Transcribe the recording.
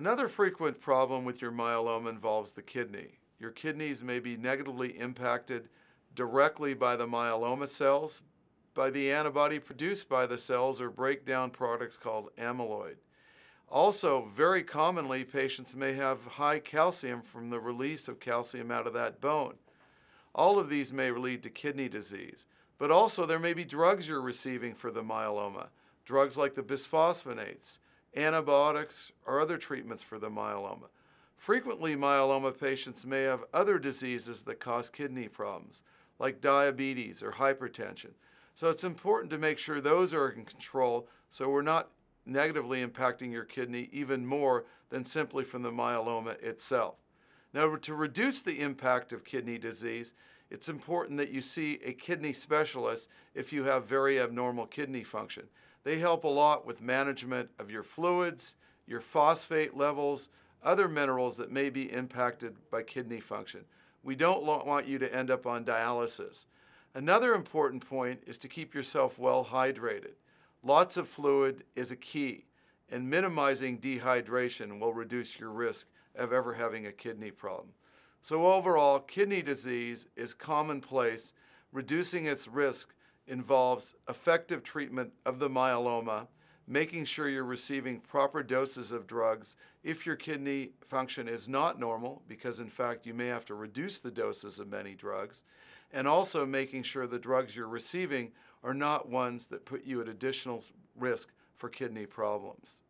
Another frequent problem with your myeloma involves the kidney. Your kidneys may be negatively impacted directly by the myeloma cells, by the antibody produced by the cells or breakdown products called amyloid. Also, very commonly, patients may have high calcium from the release of calcium out of that bone. All of these may lead to kidney disease, but also there may be drugs you're receiving for the myeloma, drugs like the bisphosphonates, antibiotics, or other treatments for the myeloma. Frequently, myeloma patients may have other diseases that cause kidney problems, like diabetes or hypertension. So it's important to make sure those are in control so we're not negatively impacting your kidney even more than simply from the myeloma itself. Now, to reduce the impact of kidney disease, it's important that you see a kidney specialist if you have very abnormal kidney function. They help a lot with management of your fluids, your phosphate levels, other minerals that may be impacted by kidney function. We don't want you to end up on dialysis. Another important point is to keep yourself well hydrated. Lots of fluid is a key, and minimizing dehydration will reduce your risk of ever having a kidney problem. So overall, kidney disease is commonplace. Reducing its risk involves effective treatment of the myeloma, making sure you're receiving proper doses of drugs if your kidney function is not normal, because in fact you may have to reduce the doses of many drugs, and also making sure the drugs you're receiving are not ones that put you at additional risk for kidney problems.